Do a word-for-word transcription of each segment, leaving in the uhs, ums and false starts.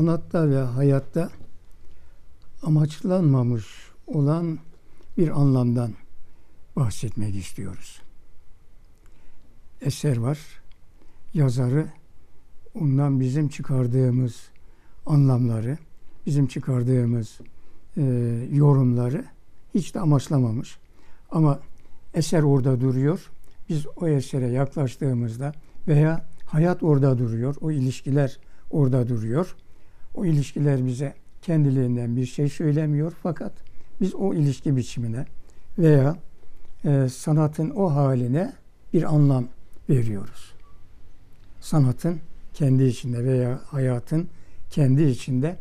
sanatta ve hayatta amaçlanmamış olan bir anlamdan bahsetmek istiyoruz. Eser var, yazarı, ondan bizim çıkardığımız anlamları, bizim çıkardığımız e, yorumları hiç de amaçlamamış. Ama eser orada duruyor. Biz o esere yaklaştığımızda veya hayat orada duruyor, o ilişkiler orada duruyor. O ilişkiler bize kendiliğinden bir şey söylemiyor, fakat biz o ilişki biçimine veya e, sanatın o haline bir anlam veriyoruz. Sanatın kendi içinde veya hayatın kendi içinde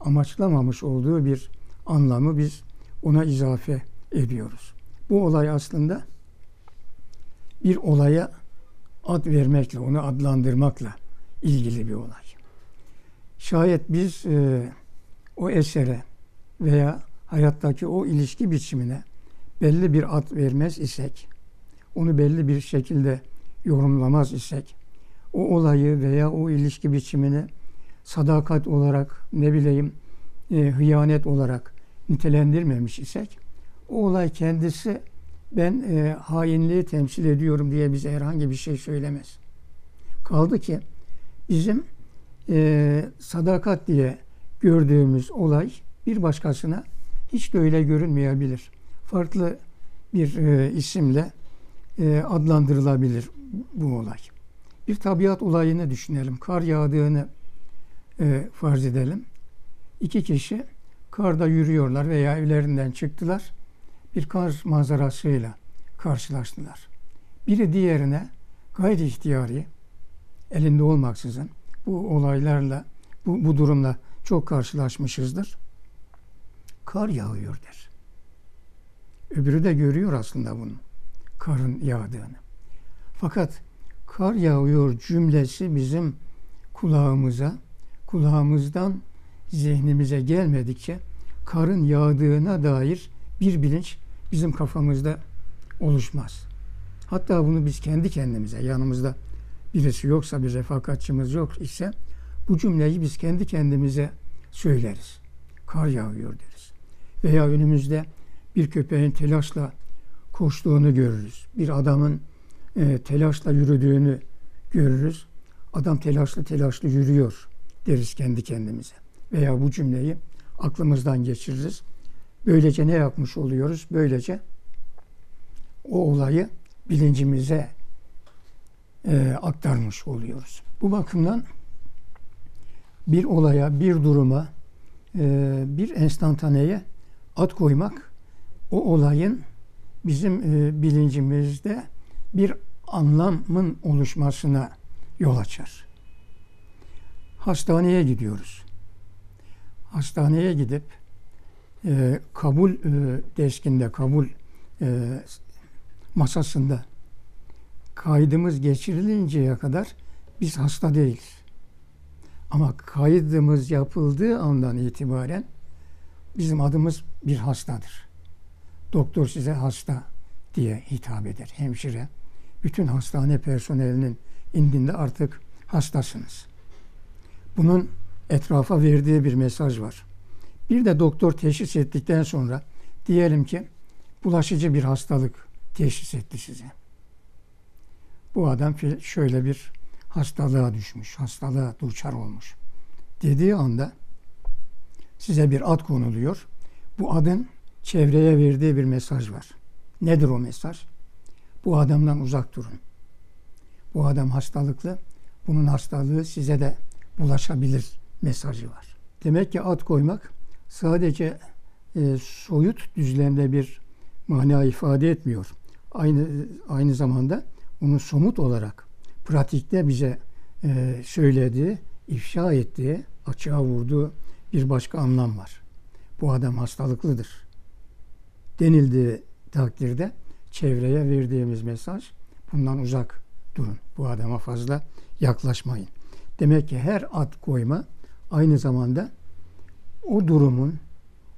amaçlamamış olduğu bir anlamı biz ona izafe ediyoruz. Bu olay aslında bir olaya ad vermekle, onu adlandırmakla ilgili bir olay. Şayet biz e, o esere veya hayattaki o ilişki biçimine belli bir ad vermez isek, onu belli bir şekilde yorumlamaz isek, o olayı veya o ilişki biçimini sadakat olarak, ne bileyim e, hıyanet olarak nitelendirmemiş isek, o olay kendisi ben e, hainliği temsil ediyorum diye bize herhangi bir şey söylemez. Kaldı ki bizim e, sadakat diye gördüğümüz olay bir başkasına hiç de öyle görünmeyebilir. Farklı bir e, isimle e, adlandırılabilir bu olay. Bir tabiat olayını düşünelim. Kar yağdığını e, farz edelim. İki kişi karda yürüyorlar veya evlerinden çıktılar. Bir kar manzarasıyla karşılaştılar. Biri diğerine gayri ihtiyari, elinde olmaksızın, bu olaylarla, bu, bu durumla çok karşılaşmışızdır. Kar yağıyor der. Öbürü de görüyor aslında bunu, karın yağdığını. Fakat kar yağıyor cümlesi bizim kulağımıza, kulağımızdan zihnimize gelmedikçe karın yağdığına dair bir bilinç bizim kafamızda oluşmaz. Hatta bunu biz kendi kendimize, yanımızda birisi yoksa, bir refakatçimiz yok ise, bu cümleyi biz kendi kendimize söyleriz. Kar yağıyor deriz. Veya önümüzde bir köpeğin telaşla koştuğunu görürüz. Bir adamın e, telaşla yürüdüğünü görürüz. Adam telaşlı telaşlı yürüyor deriz kendi kendimize. Veya bu cümleyi aklımızdan geçiririz. Böylece ne yapmış oluyoruz? Böylece o olayı bilincimize e, aktarmış oluyoruz. Bu bakımdan bir olaya, bir duruma, e, bir enstantaneye ad koymak, o olayın bizim e, bilincimizde bir anlamın oluşmasına yol açar. Hastaneye gidiyoruz. Hastaneye gidip E, kabul e, deskinde, kabul e, masasında kaydımız geçirilinceye kadar biz hasta değiliz. Ama kaydımız yapıldığı andan itibaren bizim adımız bir hastadır. Doktor size hasta diye hitap eder, hemşire. Bütün hastane personelinin indinde artık hastasınız. Bunun etrafa verdiği bir mesaj var. Bir de doktor teşhis ettikten sonra, diyelim ki bulaşıcı bir hastalık teşhis etti size. Bu adam şöyle bir hastalığa düşmüş, hastalığa duçar olmuş dediği anda size bir ad konuluyor. Bu adın çevreye verdiği bir mesaj var. Nedir o mesaj? Bu adamdan uzak durun. Bu adam hastalıklı, bunun hastalığı size de bulaşabilir mesajı var. Demek ki ad koymak sadece e, soyut düzlemde bir mana ifade etmiyor. Aynı aynı zamanda onun somut olarak pratikte bize e, söylediği, ifşa ettiği, açığa vurduğu bir başka anlam var. Bu adam hastalıklıdır denildiği takdirde çevreye verdiğimiz mesaj, bundan uzak durun, bu adama fazla yaklaşmayın. Demek ki her ad koyma aynı zamanda o durumun,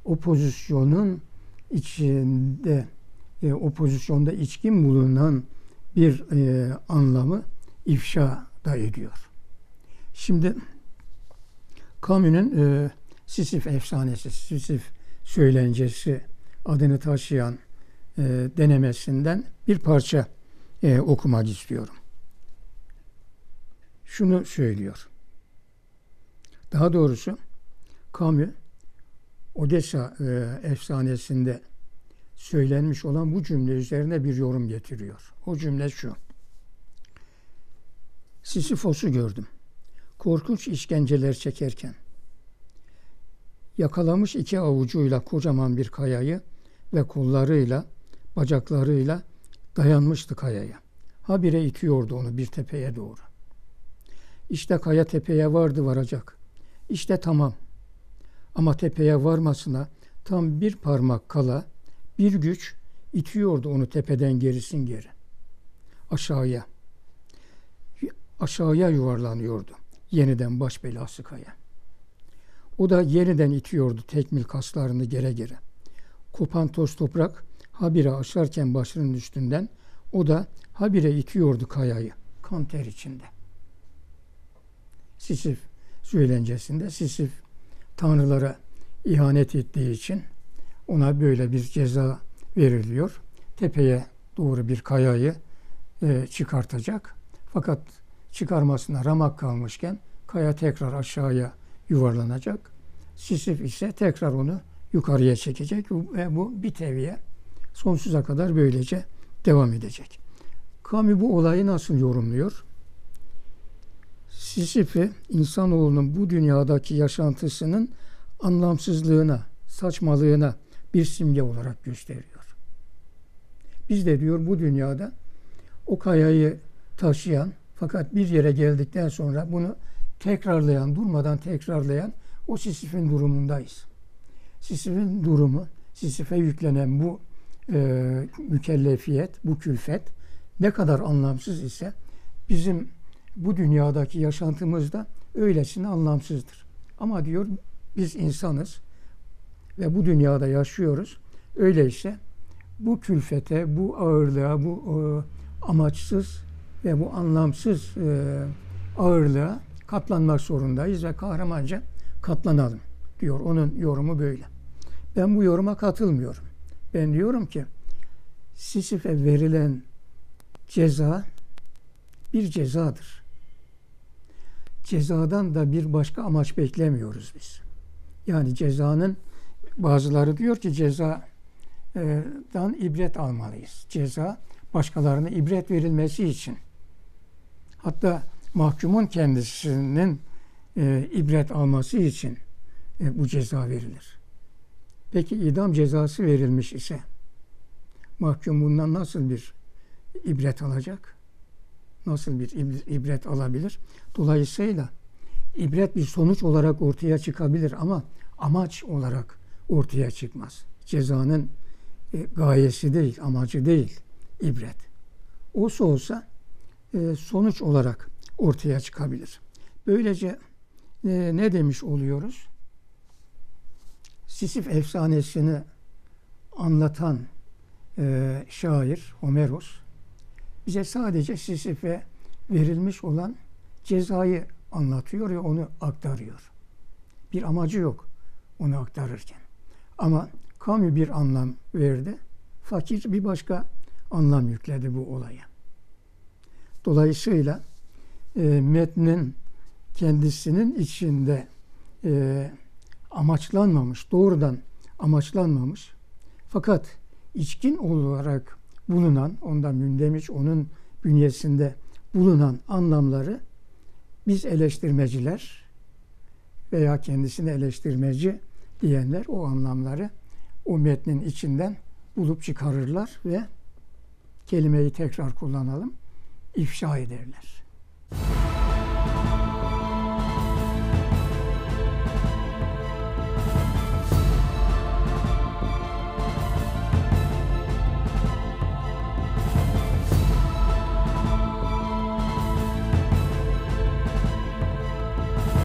o pozisyonun içinde, e, o pozisyonda içkin bulunan bir e, anlamı ifşa da ediyor. Şimdi Camus'un e, Sisif efsanesi, Sisif söylencesi adını taşıyan e, denemesinden bir parça e, okumak istiyorum. Şunu söylüyor. Daha doğrusu Camus, Odessa e, efsanesinde söylenmiş olan bu cümle üzerine bir yorum getiriyor. O cümle şu: Sisifos'u gördüm, korkunç işkenceler çekerken. Yakalamış iki avucuyla kocaman bir kayayı ve kollarıyla, bacaklarıyla dayanmıştı kayaya. Habire itiyordu onu bir tepeye doğru. İşte kaya tepeye vardı varacak. İşte tamam. Ama tepeye varmasına tam bir parmak kala, bir güç itiyordu onu tepeden gerisin geri. Aşağıya. Aşağıya yuvarlanıyordu. Yeniden baş belası kaya. O da yeniden itiyordu tekmil kaslarını gere gere. Kopan toz toprak habire aşarken başının üstünden, o da habire itiyordu kayayı kan ter içinde. Sisif söylencesinde Sisif tanrılara ihanet ettiği için ona böyle bir ceza veriliyor. Tepeye doğru bir kayayı e, çıkartacak. Fakat çıkarmasına ramak kalmışken kaya tekrar aşağıya yuvarlanacak. Sisif ise tekrar onu yukarıya çekecek ve bu bir teviye sonsuza kadar böylece devam edecek. Camus bu olayı nasıl yorumluyor? Sisif'i insanoğlunun bu dünyadaki yaşantısının anlamsızlığına, saçmalığına bir simge olarak gösteriyor. Biz de diyor bu dünyada o kayayı taşıyan fakat bir yere geldikten sonra bunu tekrarlayan, durmadan tekrarlayan o Sisif'in durumundayız. Sisif'in durumu, Sisif'e yüklenen bu e, mükellefiyet, bu külfet ne kadar anlamsız ise bizim bu dünyadaki yaşantımız da öylesine anlamsızdır. Ama diyor biz insanız ve bu dünyada yaşıyoruz. Öyleyse bu külfete, bu ağırlığa, bu e, amaçsız ve bu anlamsız e, ağırlığa katlanmak zorundayız ve kahramanca katlanalım diyor. Onun yorumu böyle. Ben bu yoruma katılmıyorum. Ben diyorum ki Sisif'e verilen ceza bir cezadır. Cezadan da bir başka amaç beklemiyoruz biz. Yani cezanın, bazıları diyor ki cezadan ibret almalıyız. Ceza başkalarına ibret verilmesi için. Hatta mahkumun kendisinin e, ibret alması için e, bu ceza verilir. Peki idam cezası verilmiş ise mahkum bundan nasıl bir ibret alacak? Nasıl bir ibret alabilir? Dolayısıyla ibret bir sonuç olarak ortaya çıkabilir ama amaç olarak ortaya çıkmaz. Cezanın e, gayesi değil, amacı değil ibret. Olsa olsa e, sonuç olarak ortaya çıkabilir. Böylece e, ne demiş oluyoruz? Sisif efsanesini anlatan e, şair Homeros bize sadece Sisif'e verilmiş olan cezayı anlatıyor ve onu aktarıyor. Bir amacı yok onu aktarırken. Ama Camus bir anlam verdi. Fakir bir başka anlam yükledi bu olaya. Dolayısıyla E, metnin kendisinin içinde e, amaçlanmamış, doğrudan amaçlanmamış fakat içkin olarak bulunan, ondan mündemiş, onun bünyesinde bulunan anlamları biz eleştirmeciler veya kendisini eleştirmeci diyenler o anlamları o metnin içinden bulup çıkarırlar ve kelimeyi tekrar kullanalım, ifşa ederler. We'll be right back.